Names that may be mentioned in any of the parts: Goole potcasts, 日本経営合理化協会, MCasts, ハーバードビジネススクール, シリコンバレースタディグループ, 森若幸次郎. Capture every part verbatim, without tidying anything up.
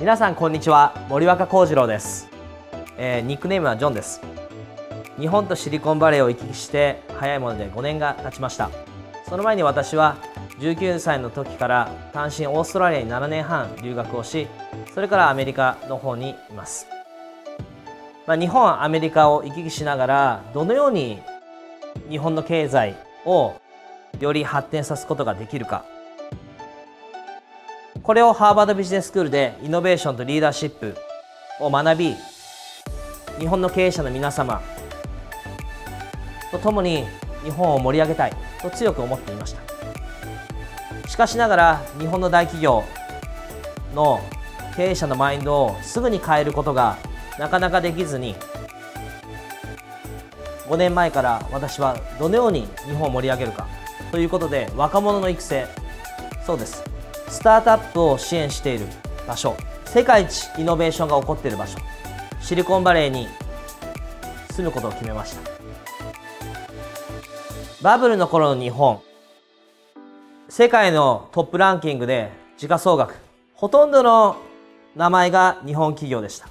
皆さんこんにちは、森若幸次郎です。えー、ニックネームはジョンです。日本とシリコンバレーを行き来して早いものでごねんが経ちました。その前に私はじゅうきゅうさいの時から単身オーストラリアにななねんはん留学をし、それからアメリカの方にいます。まあ、日本アメリカを行き来しながらどのように日本の経済をより発展させることができるか、これをハーバードビジネススクールでイノベーションとリーダーシップを学び、日本の経営者の皆様と共に日本を盛り上げたいと強く思っていました。しかしながら日本の大企業の経営者のマインドをすぐに変えることがなかなかできずに、ごねんまえから私はどのように日本を盛り上げるかということで、若者の育成、そうです、スタートアップを支援している場所、世界一イノベーションが起こっている場所、シリコンバレーに住むことを決めました。バブルの頃の日本、世界のトップランキングで時価総額、ほとんどの名前が日本企業でした。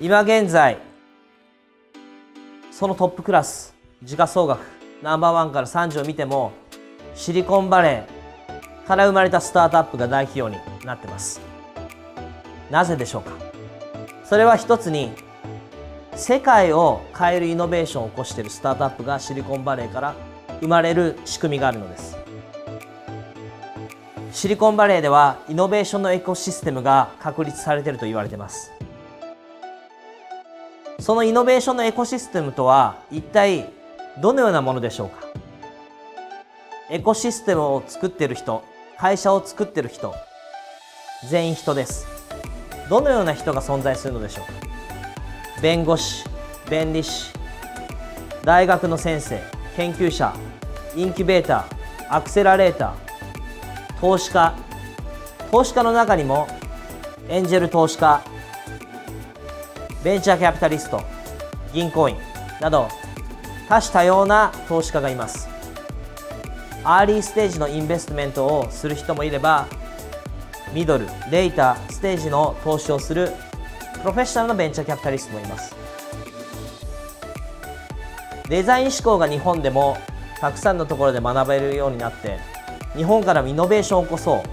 今現在そのトップクラス、時価総額ナンバーワンからさんじゅうを見ても、シリコンバレーから生まれたスタートアップが大企業になってます。なぜでしょうか。それは一つに、世界を変えるイノベーションを起こしているスタートアップがシリコンバレーから生まれる仕組みがあるのです。シリコンバレーではイノベーションのエコシステムが確立されていると言われています。そのイノベーションのエコシステムとは一体どのようなものでしょうか。エコシステムを作っている人、会社を作っている人、全員人です。どのような人が存在するのでしょうか。弁護士、弁理士、大学の先生、研究者、インキュベーター、アクセラレーター、投資家、投資家の中にもエンジェル投資家、ベンチャーキャピタリスト、銀行員など多種多様な投資家がいます。アーリーステージのインベストメントをする人もいれば、ミドル、レイターステージの投資をするプロフェッショナルのベンチャーキャピタリストもいます。デザイン思考が日本でもたくさんのところで学べるようになって、日本からもイノベーションを起こそ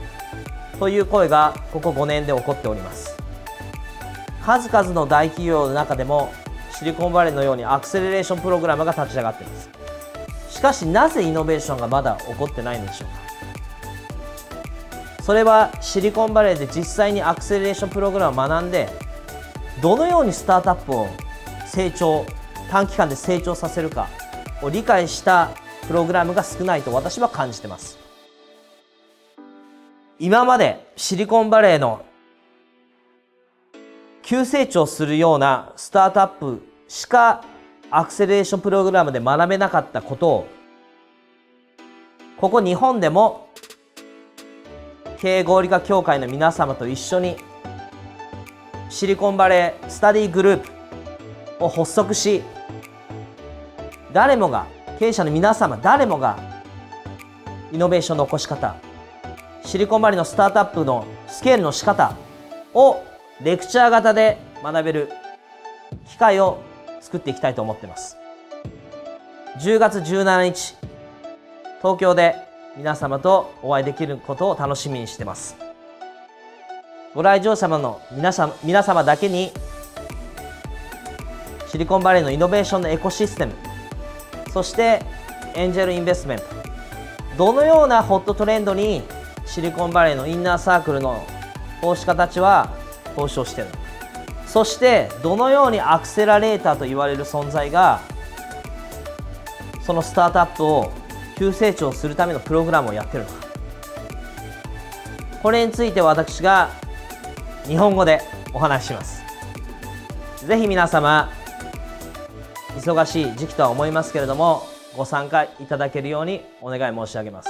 うという声がここごねんで起こっております。数々の大企業の中でもシリコンバレーのようにアクセレレーションプログラムが立ち上がっています。しかしなぜイノベーションがまだ起こってないのでしょうか。それはシリコンバレーで実際にアクセレレーションプログラムを学んで、どのようにスタートアップを成長、短期間で成長させるかを理解したプログラムが少ないと私は感じてます。今までシリコンバレーの急成長するようなスタートアップしかアクセレレーションプログラムで学べなかったことを、ここ日本でも経営合理化協会の皆様と一緒にシリコンバレースタディグループを発足し、誰もが、経営者の皆様誰もがイノベーションの起こし方、シリコンバレーのスタートアップのスケールの仕方をレクチャー型で学べる機会を作っていきたいと思っています。じゅうがつじゅうしちにち、東京で皆様とお会いできることを楽しみにしています。ご来場者の皆様、皆様だけにシリコンバレーのイノベーションのエコシステム、そしてエンジェルインベストメント、どのようなホットトレンドにシリコンバレーのインナーサークルの投資家たちは投資をしているのか、そしてどのようにアクセラレーターと言われる存在がそのスタートアップを急成長するためのプログラムをやっているのか、これについて私が日本語でお話しします。ぜひ皆様、忙しい時期とは思いますけれども、ご参加いただけるようにお願い申し上げます。